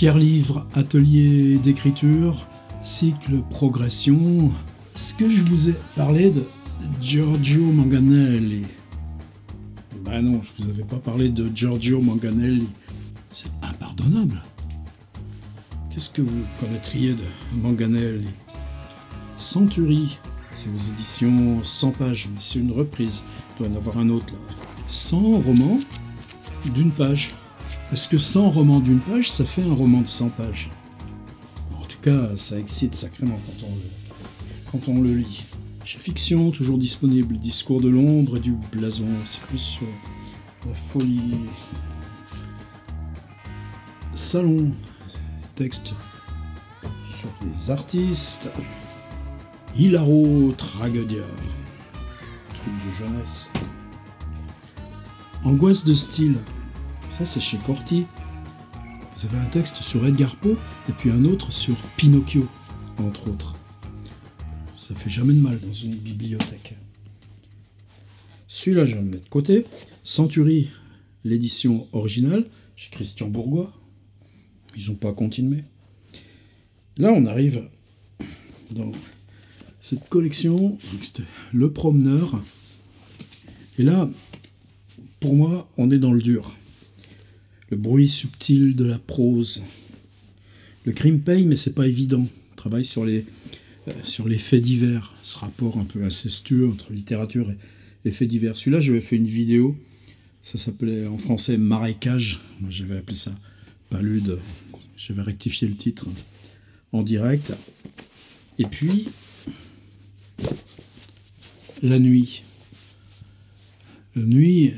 Quart livre, atelier d'écriture, cycle progression. Est-ce que je vous ai parlé de Giorgio Manganelli? Ben non, je vous avais pas parlé de Giorgio Manganelli. C'est impardonnable. Qu'est-ce que vous connaîtriez de Manganelli? Centurie, c'est aux éditions 100 pages, mais c'est une reprise. Il doit y en avoir un autre là. 100 romans d'une page. Est-ce que 100 romans d'une page, ça fait un roman de 100 pages? En tout cas, ça excite sacrément quand on le lit. Chez Fiction, toujours disponible, Discours de l'ombre et du blason, c'est plus sur la folie. Salon, texte sur les artistes. Hilaro Tragedia, truc de jeunesse. Angoisse de style. Ça, c'est chez Corti. Vous avez un texte sur Edgar Poe et puis un autre sur Pinocchio, entre autres. Ça fait jamais de mal dans une bibliothèque. Celui-là, je vais le mettre de côté. Centurie, l'édition originale, chez Christian Bourgois. Ils n'ont pas continué. Là, on arrive dans cette collection, Le Promeneur. Et là, pour moi, on est dans le dur. Le bruit subtil de la prose. Le crime paye, mais c'est pas évident. On travaille sur les faits divers. Ce rapport un peu incestueux entre littérature et faits divers. Celui-là, j'avais fait une vidéo. Ça s'appelait en français Marécage. Moi, j'avais appelé ça Palude. J'avais rectifié le titre en direct. Et puis, la nuit. La nuit,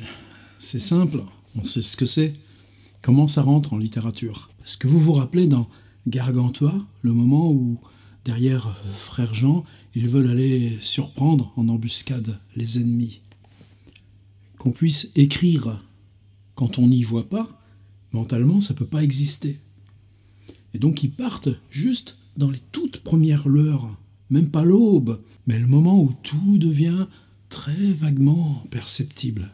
c'est simple. On sait ce que c'est. Comment ça rentre en littérature? Est-ce que vous vous rappelez dans Gargantua, le moment où, derrière Frère Jean, ils veulent aller surprendre en embuscade les ennemis? Qu'on puisse écrire quand on n'y voit pas, mentalement, ça ne peut pas exister. Et donc ils partent juste dans les toutes premières lueurs, même pas l'aube, mais le moment où tout devient très vaguement perceptible.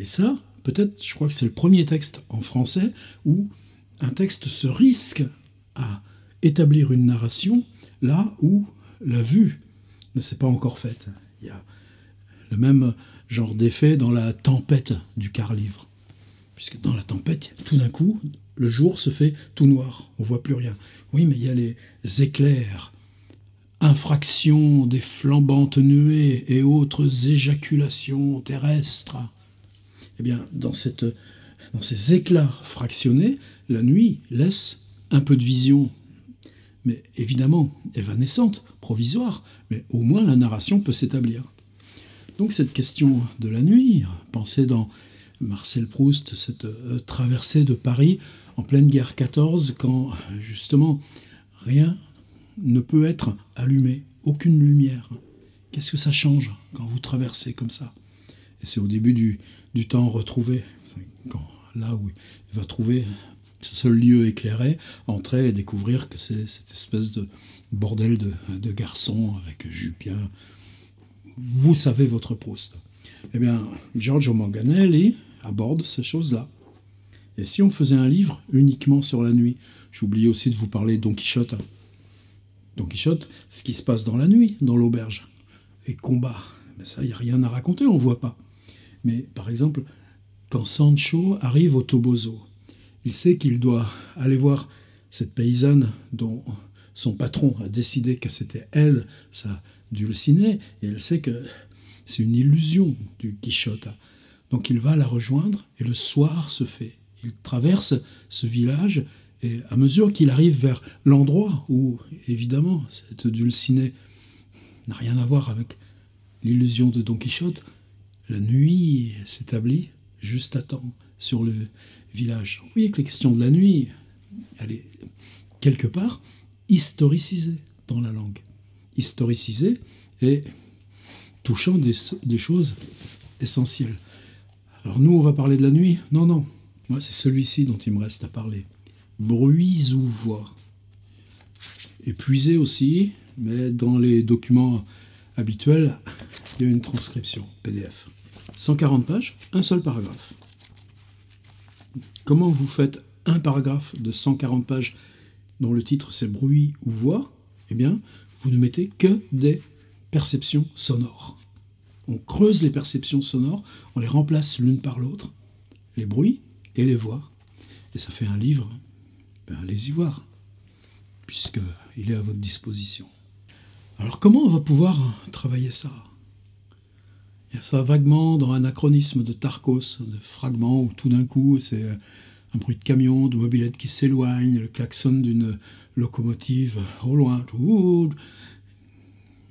Et ça, peut-être, je crois que c'est le premier texte en français où un texte se risque à établir une narration là où la vue ne s'est pas encore faite. Il y a le même genre d'effet dans la tempête du quart livre. Puisque dans la tempête, tout d'un coup, le jour se fait tout noir, on ne voit plus rien. Oui, mais il y a les éclairs, infractions des flambantes nuées et autres éjaculations terrestres. Eh bien, dans ces éclats fractionnés, la nuit laisse un peu de vision, mais évidemment évanescente, provisoire, mais au moins la narration peut s'établir. Donc cette question de la nuit, pensez dans Marcel Proust, cette traversée de Paris en pleine guerre 14, quand justement rien ne peut être allumé, aucune lumière. Qu'est-ce que ça change quand vous traversez comme ça? Et c'est au début du temps retrouvé, quand, là où il va trouver ce seul lieu éclairé, entrer et découvrir que c'est cette espèce de bordel de garçon avec Jupien. Vous savez votre Proust. Eh bien, Giorgio Manganelli aborde ces choses-là. Et si on faisait un livre uniquement sur la nuit? J'oubliais aussi de vous parler de Don Quichotte. Don Quichotte, ce qui se passe dans la nuit, dans l'auberge. Les combats, mais ça, il n'y a rien à raconter, on ne voit pas. Mais par exemple, quand Sancho arrive au Toboso, il sait qu'il doit aller voir cette paysanne dont son patron a décidé que c'était elle, sa Dulcinée, et elle sait que c'est une illusion du Quichotte. Donc il va la rejoindre et le soir se fait. Il traverse ce village et à mesure qu'il arrive vers l'endroit où, évidemment, cette Dulcinée n'a rien à voir avec l'illusion de Don Quichotte, la nuit s'établit juste à temps sur le village. Vous voyez que la question de la nuit, elle est quelque part historicisée dans la langue. Historicisée et touchant des choses essentielles. Alors nous, on va parler de la nuit? Non, non. Moi, c'est celui-ci dont il me reste à parler. Bruits ou voix. Épuisé aussi, mais dans les documents habituels, il y a une transcription PDF. 140 pages, un seul paragraphe. Comment vous faites un paragraphe de 140 pages dont le titre c'est « Bruits ou voix », eh bien, vous ne mettez que des perceptions sonores. On creuse les perceptions sonores, on les remplace l'une par l'autre, les bruits et les voix. Et ça fait un livre, ben, allez-y voir, puisqu'il est à votre disposition. Alors comment on va pouvoir travailler ça? Il y a ça vaguement dans l'anachronisme de Tarkos, de fragments où tout d'un coup c'est un bruit de camion, de mobilette qui s'éloigne, le klaxon d'une locomotive au loin.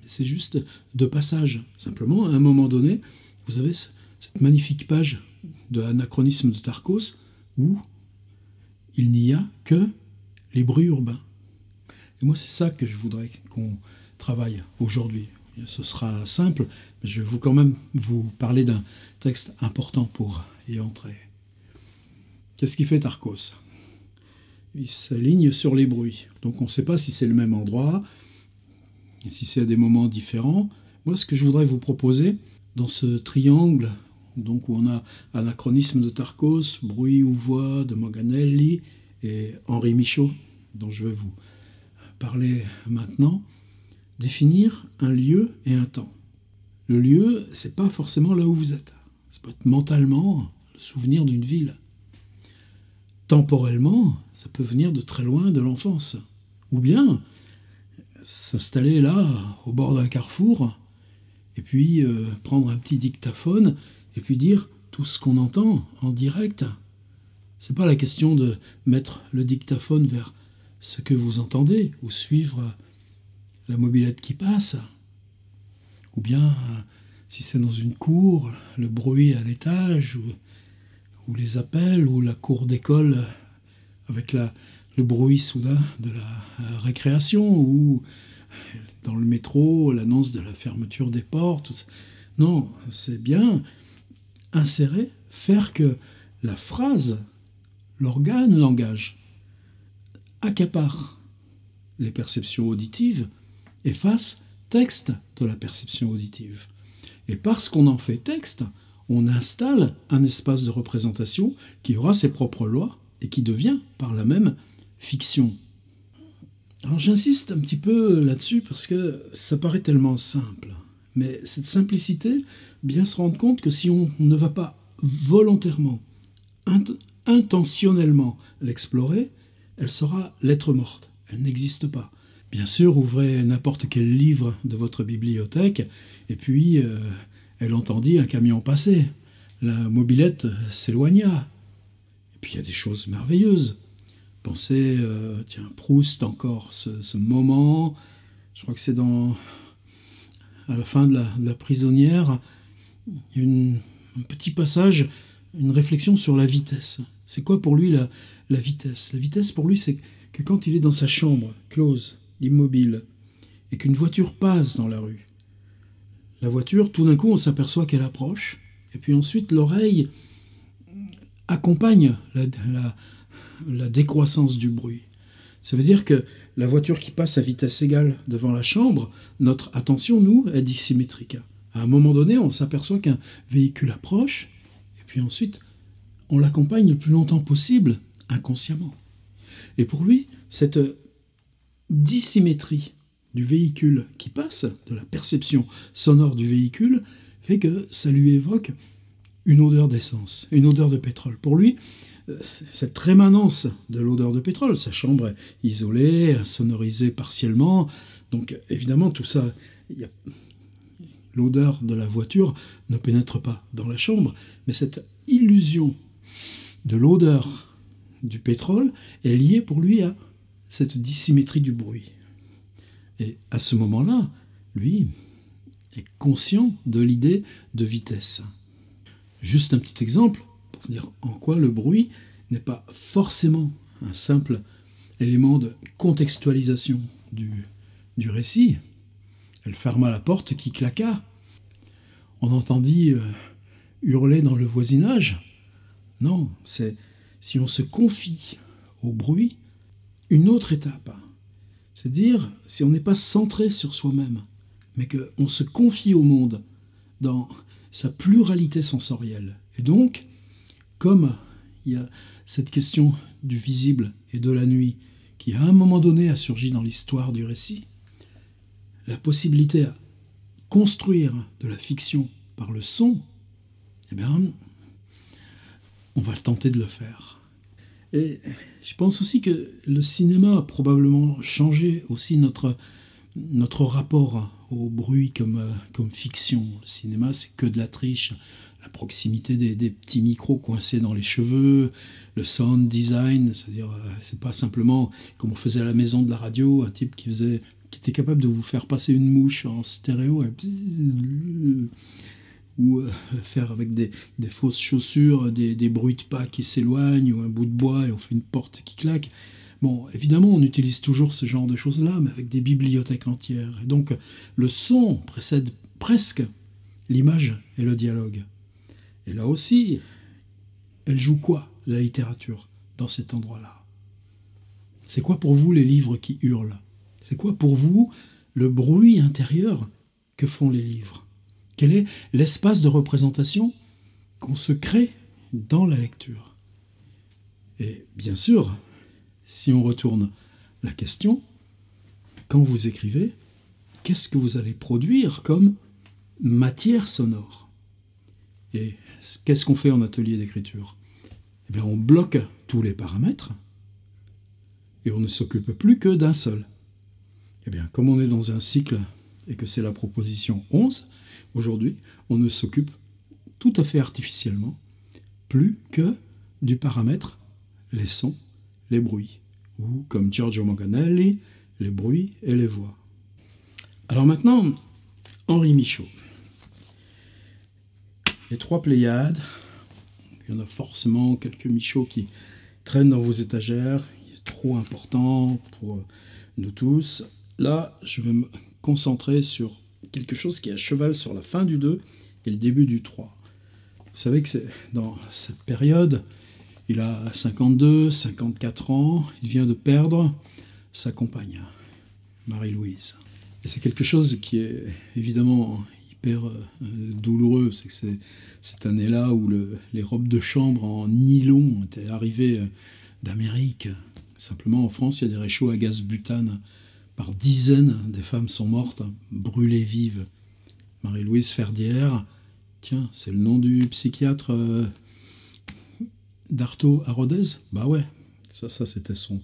C'est juste de passage. Simplement, à un moment donné, vous avez cette magnifique page de l'anachronisme de Tarkos où il n'y a que les bruits urbains. Et moi, c'est ça que je voudrais qu'on travaille aujourd'hui. Ce sera simple, mais je vais quand même vous parler d'un texte important pour y entrer. Qu'est-ce qui fait Tarkos? Il s'aligne sur les bruits. Donc on ne sait pas si c'est le même endroit, si c'est à des moments différents. Moi, ce que je voudrais vous proposer, dans ce triangle, donc où on a anachronisme de Tarkos, bruit ou voix de Manganelli et Henri Michaux, dont je vais vous parler maintenant, définir un lieu et un temps. Le lieu, c'est pas forcément là où vous êtes. Ça peut être mentalement le souvenir d'une ville. Temporellement, ça peut venir de très loin de l'enfance. Ou bien s'installer là, au bord d'un carrefour, et puis prendre un petit dictaphone, et puis dire tout ce qu'on entend en direct. C'est pas la question de mettre le dictaphone vers ce que vous entendez, ou suivre la mobilette qui passe, ou bien si c'est dans une cour, le bruit à l'étage, ou les appels, ou la cour d'école avec le bruit soudain de la récréation, ou dans le métro, l'annonce de la fermeture des portes. Non, c'est bien insérer, faire que la phrase, l'organe langage, accapare les perceptions auditives, et fasse texte de la perception auditive. Et parce qu'on en fait texte, on installe un espace de représentation qui aura ses propres lois et qui devient, par la même, fiction. Alors j'insiste un petit peu là-dessus parce que ça paraît tellement simple. Mais cette simplicité, bien se rendre compte que si on ne va pas volontairement, intentionnellement l'explorer, elle sera lettre morte, elle n'existe pas. Bien sûr, ouvrez n'importe quel livre de votre bibliothèque, et puis elle entendit un camion passer. La mobilette s'éloigna. Et puis il y a des choses merveilleuses. Pensez, tiens, Proust encore, ce moment, je crois que c'est à la fin de la prisonnière, un petit passage, une réflexion sur la vitesse. C'est quoi pour lui la vitesse? La vitesse pour lui, c'est que quand il est dans sa chambre, close, immobile, et qu'une voiture passe dans la rue. La voiture, tout d'un coup, on s'aperçoit qu'elle approche, et puis ensuite l'oreille accompagne la décroissance du bruit. Ça veut dire que la voiture qui passe à vitesse égale devant la chambre, notre attention, nous, est dissymétrique. À un moment donné, on s'aperçoit qu'un véhicule approche, et puis ensuite, on l'accompagne le plus longtemps possible, inconsciemment. Et pour lui, cette dissymétrie du véhicule qui passe, de la perception sonore du véhicule, fait que ça lui évoque une odeur d'essence, une odeur de pétrole. Pour lui, cette rémanence de l'odeur de pétrole, sa chambre est isolée, sonorisée partiellement, donc évidemment tout ça, l'odeur de la voiture ne pénètre pas dans la chambre, mais cette illusion de l'odeur du pétrole est liée pour lui à cette dissymétrie du bruit. Et à ce moment-là, lui est conscient de l'idée de vitesse. Juste un petit exemple pour dire en quoi le bruit n'est pas forcément un simple élément de contextualisation du récit. Elle ferma la porte qui claqua. On entendit hurler dans le voisinage. Non, c'est si on se confie au bruit, une autre étape, c'est dire si on n'est pas centré sur soi-même, mais qu'on se confie au monde dans sa pluralité sensorielle. Et donc, comme il y a cette question du visible et de la nuit qui, à un moment donné, a surgi dans l'histoire du récit. La possibilité à construire de la fiction par le son, eh bien, on va tenter de le faire. Et je pense aussi que le cinéma a probablement changé aussi notre rapport au bruit comme fiction. Le cinéma, c'est que de la triche. La proximité des petits micros coincés dans les cheveux, le sound design, c'est-à-dire, c'est pas simplement comme on faisait à la maison de la radio, un type qui était capable de vous faire passer une mouche en stéréo, et ou faire avec des fausses chaussures, des bruits de pas qui s'éloignent, ou un bout de bois et on fait une porte qui claque. Bon, évidemment, on utilise toujours ce genre de choses-là, mais avec des bibliothèques entières. Et donc, le son précède presque l'image et le dialogue. Et là aussi, elle joue quoi, la littérature, dans cet endroit-là? C'est quoi pour vous les livres qui hurlent? C'est quoi pour vous le bruit intérieur que font les livres? Quel est l'espace de représentation qu'on se crée dans la lecture? Et bien sûr, si on retourne la question, quand vous écrivez, qu'est-ce que vous allez produire comme matière sonore? Et qu'est-ce qu'on fait en atelier d'écriture? Eh bien, on bloque tous les paramètres et on ne s'occupe plus que d'un seul. Eh bien, comme on est dans un cycle et que c'est la proposition 11, aujourd'hui, on ne s'occupe tout à fait artificiellement plus que du paramètre, les sons, les bruits, ou comme Giorgio Manganelli, les bruits et les voix. Alors maintenant, Henri Michaux. Les trois Pléiades, il y en a forcément quelques Michaux qui traînent dans vos étagères, il est trop important pour nous tous. Là, je vais me concentrer sur quelque chose qui est à cheval sur la fin du 2 et le début du 3. Vous savez que dans cette période, il a 52, 54 ans, il vient de perdre sa compagne, Marie-Louise. Et c'est quelque chose qui est évidemment hyper douloureux, c'est que c'est cette année-là où les robes de chambre en nylon étaient arrivées d'Amérique. Simplement en France, il y a des réchauds à gaz butane. Par dizaines, des femmes sont mortes, brûlées vives. Marie-Louise Ferdière, tiens, c'est le nom du psychiatre d'Artaud à Rodez? Bah ouais, ça c'était son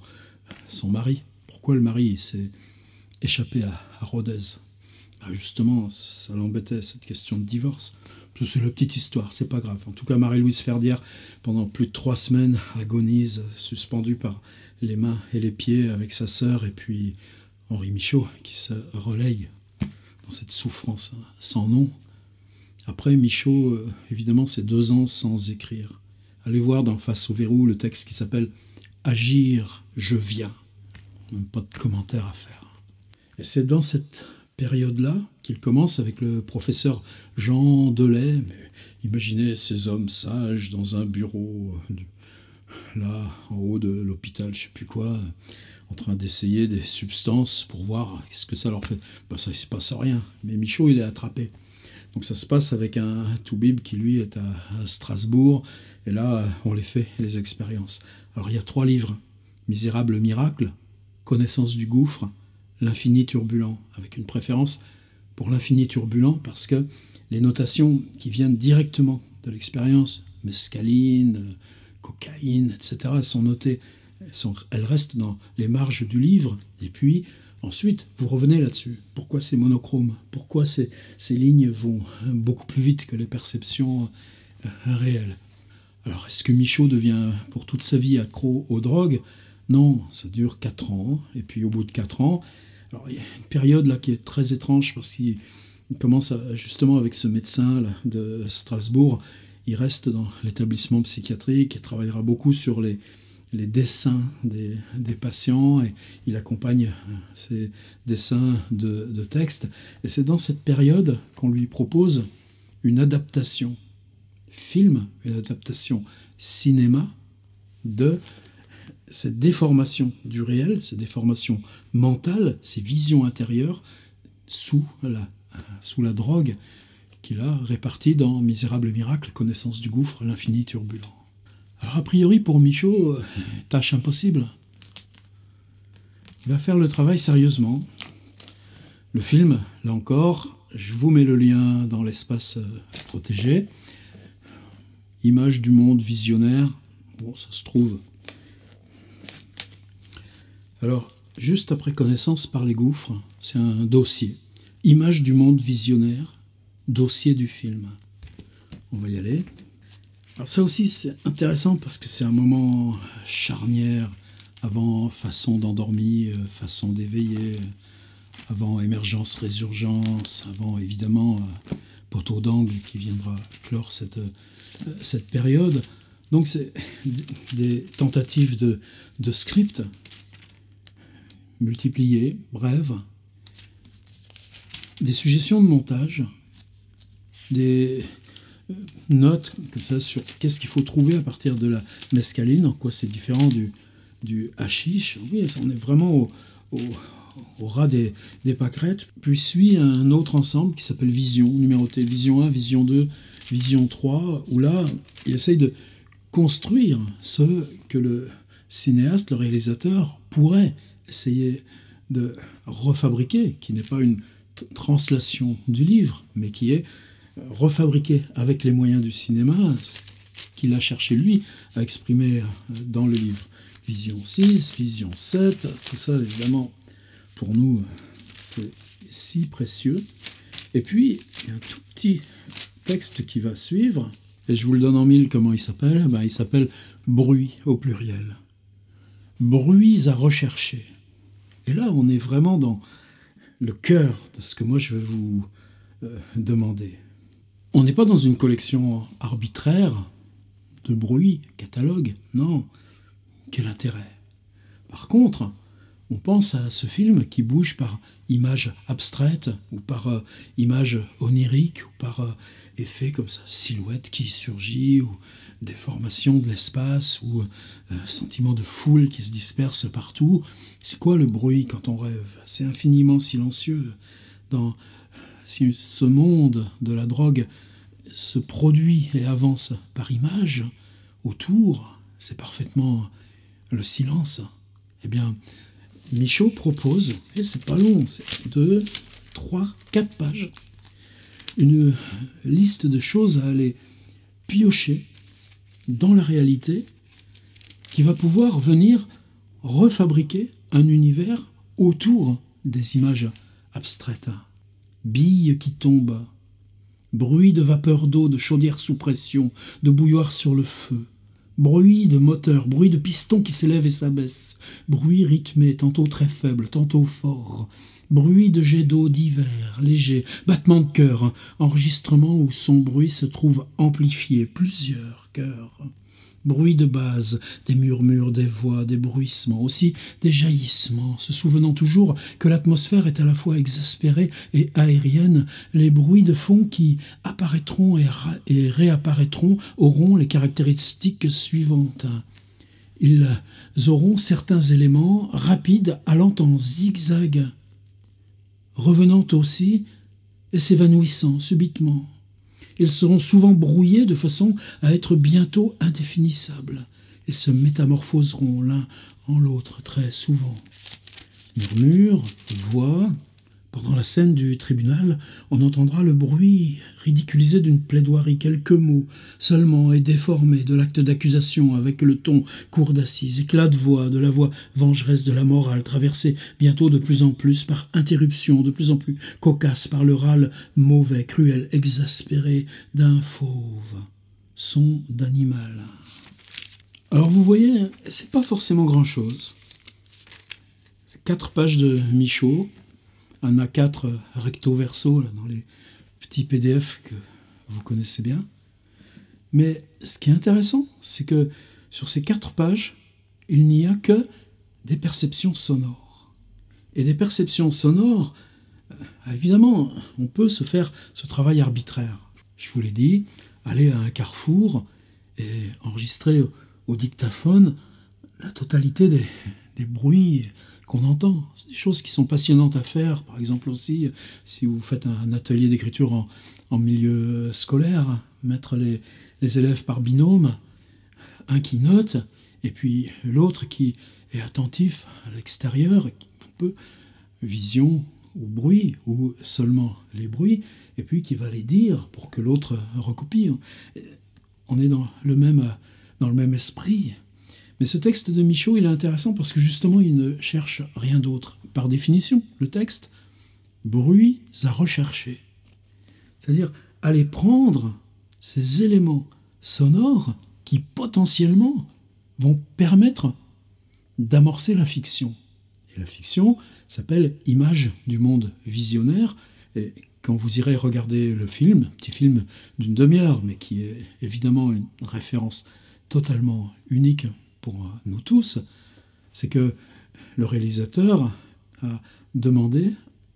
mari. Pourquoi le mari s'est échappé à Rodez? Bah justement, ça l'embêtait, cette question de divorce. C'est la petite histoire, c'est pas grave. En tout cas, Marie-Louise Ferdière, pendant plus de 3 semaines, agonise, suspendue par les mains et les pieds avec sa sœur, et puis Henri Michaux qui se relaye dans cette souffrance sans nom. Après, Michaux, évidemment, c'est 2 ans sans écrire. Allez voir dans Face au verrou le texte qui s'appelle « Agir, je viens ». Même pas de commentaire à faire. Et c'est dans cette période-là qu'il commence avec le professeur Jean Delay. Mais imaginez ces hommes sages dans un bureau, là, en haut de l'hôpital, je sais plus quoi, en train d'essayer des substances pour voir ce que ça leur fait. Ben ça, il ne se passe rien, mais Michaux, il est attrapé. Donc ça se passe avec un Toubib qui, lui, est à Strasbourg, et là, on les fait, les expériences. Alors, il y a 3 livres, « Misérable miracle »,« Connaissance du gouffre »,« L'infini turbulent », avec une préférence pour l'infini turbulent, parce que les notations qui viennent directement de l'expérience, « mescaline »,« cocaïne », etc., sont notées. Elles restent dans les marges du livre, et puis ensuite vous revenez là-dessus. Pourquoi c'est monochrome? Pourquoi ces lignes vont beaucoup plus vite que les perceptions réelles? Alors, est-ce que Michaux devient pour toute sa vie accro aux drogues? Non, ça dure 4 ans, et puis au bout de 4 ans, alors il y a une période là qui est très étrange, parce qu'il commence justement avec ce médecin là, de Strasbourg, il reste dans l'établissement psychiatrique, il travaillera beaucoup sur les dessins des patients, et il accompagne ces dessins de textes. Et c'est dans cette période qu'on lui propose une adaptation film, une adaptation cinéma de cette déformation du réel, ces déformations mentales, ces visions intérieures sous la drogue qu'il a réparties dans Misérable miracle, Connaissance du gouffre, L'infini turbulent. Alors, a priori, pour Michaux, tâche impossible. Il va faire le travail sérieusement. Le film, là encore, je vous mets le lien dans l'espace protégé. Image du monde visionnaire. Bon, ça se trouve. Alors, juste après connaissance par les gouffres, c'est un dossier. Image du monde visionnaire, dossier du film. On va y aller. Alors ça aussi, c'est intéressant parce que c'est un moment charnière avant façon d'endormi, façon d'éveillé, avant émergence, résurgence, avant évidemment poteau d'angle qui viendra clore cette période. Donc c'est des tentatives de script multipliées, brèves, des suggestions de montage, des notes comme ça sur qu'est-ce qu'il faut trouver à partir de la mescaline, en quoi c'est différent du hashish. Oui, on est vraiment au ras des pâquerettes. Puis suit un autre ensemble qui s'appelle Vision, numéroté Vision 1, Vision 2, Vision 3, où là, il essaye de construire ce que le cinéaste, le réalisateur, pourrait essayer de refabriquer, qui n'est pas une translation du livre, mais qui est refabriqué avec les moyens du cinéma, qu'il a cherché lui à exprimer dans le livre. Vision 6, Vision 7, tout ça évidemment pour nous c'est si précieux. Et puis il y a un tout petit texte qui va suivre, et je vous le donne en mille comment il s'appelle. Ben, il s'appelle Bruits au pluriel. Bruits à rechercher. Et là on est vraiment dans le cœur de ce que moi je vais vous demander. On n'est pas dans une collection arbitraire de bruits, catalogue, non. Quel intérêt. Par contre, on pense à ce film qui bouge par image abstraite ou par image onirique ou par effet comme ça, silhouette qui surgit ou déformation de l'espace ou sentiment de foule qui se disperse partout. C'est quoi le bruit quand on rêve? C'est infiniment silencieux. Si ce monde de la drogue se produit et avance par image, autour, c'est parfaitement le silence. Eh bien, Michaux propose, et c'est pas long, c'est 2, 3, 4 pages, une liste de choses à aller piocher dans la réalité qui va pouvoir venir refabriquer un univers autour des images abstraites. Billes qui tombent, bruit de vapeur d'eau, de chaudière sous pression, de bouilloire sur le feu, bruit de moteur, bruit de piston qui s'élève et s'abaisse, bruit rythmé, tantôt très faible, tantôt fort, bruit de jets d'eau divers, légers, battement de cœur, enregistrement où son bruit se trouve amplifié, plusieurs cœurs, bruit de base, des murmures, des voix, des bruissements, aussi des jaillissements, se souvenant toujours que l'atmosphère est à la fois exaspérée et aérienne, les bruits de fond qui apparaîtront et réapparaîtront auront les caractéristiques suivantes. Ils auront certains éléments rapides allant en zigzag, revenant aussi et s'évanouissant subitement. Ils seront souvent brouillés de façon à être bientôt indéfinissables. Ils se métamorphoseront l'un en l'autre très souvent. Murmures, voix. Pendant la scène du tribunal, on entendra le bruit ridiculisé d'une plaidoirie, quelques mots seulement et déformés de l'acte d'accusation avec le ton cour d'assises, éclat de voix, de la voix vengeresse de la morale, traversée bientôt de plus en plus par interruption, de plus en plus cocasse par le râle mauvais, cruel, exaspéré d'un fauve. Son d'animal. Alors vous voyez, c'est pas forcément grand-chose. C'est 4 pages de Michaux. Un A4 recto verso, là, dans les petits PDF que vous connaissez bien. Mais ce qui est intéressant, c'est que sur ces 4 pages, il n'y a que des perceptions sonores. Et des perceptions sonores, évidemment, on peut se faire ce travail arbitraire. Je vous l'ai dit, aller à un carrefour et enregistrer au dictaphone la totalité des bruits qu'on entend. C'est des choses qui sont passionnantes à faire, par exemple aussi, si vous faites un atelier d'écriture en milieu scolaire, mettre les élèves par binôme, un qui note et puis l'autre qui est attentif à l'extérieur, un peu vision ou bruit, ou seulement les bruits, et puis qui va les dire pour que l'autre recopie. On est dans le même esprit. Mais ce texte de Michaux, il est intéressant parce que justement, il ne cherche rien d'autre. Par définition, le texte, bruits à rechercher. C'est-à-dire aller prendre ces éléments sonores qui potentiellement vont permettre d'amorcer la fiction. Et la fiction s'appelle Image du monde visionnaire. Et quand vous irez regarder le film, un petit film d'une demi-heure, mais qui est évidemment une référence totalement unique pour nous tous, c'est que le réalisateur a demandé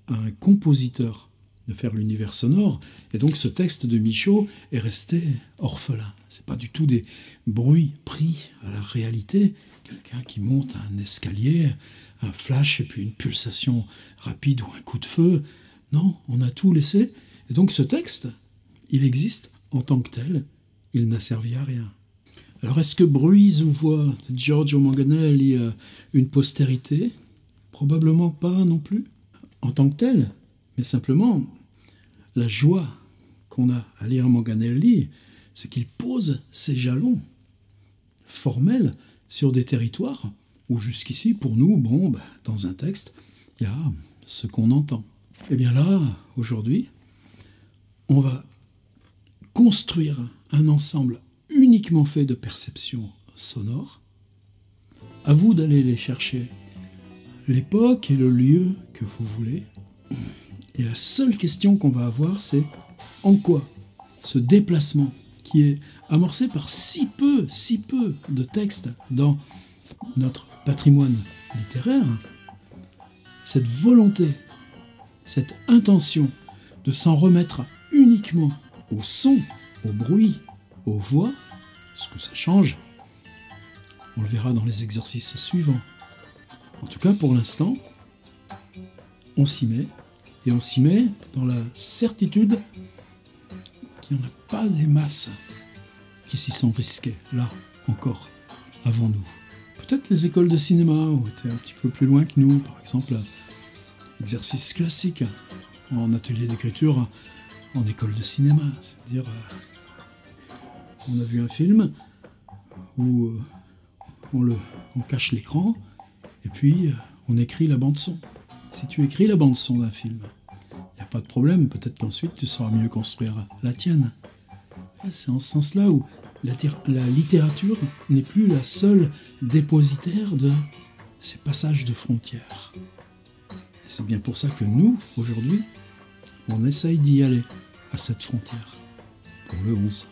à un compositeur de faire l'univers sonore, et donc ce texte de Michaux est resté orphelin. Ce n'est pas du tout des bruits pris à la réalité. Quelqu'un qui monte un escalier, un flash et puis une pulsation rapide ou un coup de feu. Non, on a tout laissé. Et donc ce texte, il existe en tant que tel. Il n'a servi à rien. Alors est-ce que Bruits ou voix de Giorgio Manganelli a une postérité? Probablement pas non plus. En tant que tel, mais simplement, la joie qu'on a à lire Manganelli, c'est qu'il pose ses jalons formels sur des territoires où jusqu'ici, pour nous, bon, ben, dans un texte, il y a ce qu'on entend. Et bien là, aujourd'hui, on va construire un ensemble uniquement fait de perceptions sonores. À vous d'aller les chercher, l'époque et le lieu que vous voulez. Et la seule question qu'on va avoir, c'est en quoi ce déplacement qui est amorcé par si peu de textes dans notre patrimoine littéraire, cette volonté, cette intention de s'en remettre uniquement au son, au bruit, aux voix, ce que ça change, on le verra dans les exercices suivants. En tout cas, pour l'instant, on s'y met, et on s'y met dans la certitude qu'il n'y en a pas des masses qui s'y sont risquées, là, encore, avant nous. Peut-être les écoles de cinéma ont été un petit peu plus loin que nous, par exemple, exercice classique en atelier d'écriture, en école de cinéma. C'est-à-dire, on a vu un film où on cache l'écran et puis on écrit la bande-son. Si tu écris la bande-son d'un film, il n'y a pas de problème, peut-être qu'ensuite tu sauras mieux construire la tienne. C'est en ce sens-là où la littérature n'est plus la seule dépositaire de ces passages de frontières. C'est bien pour ça que nous, aujourd'hui, on essaye d'y aller à cette frontière pour le 11.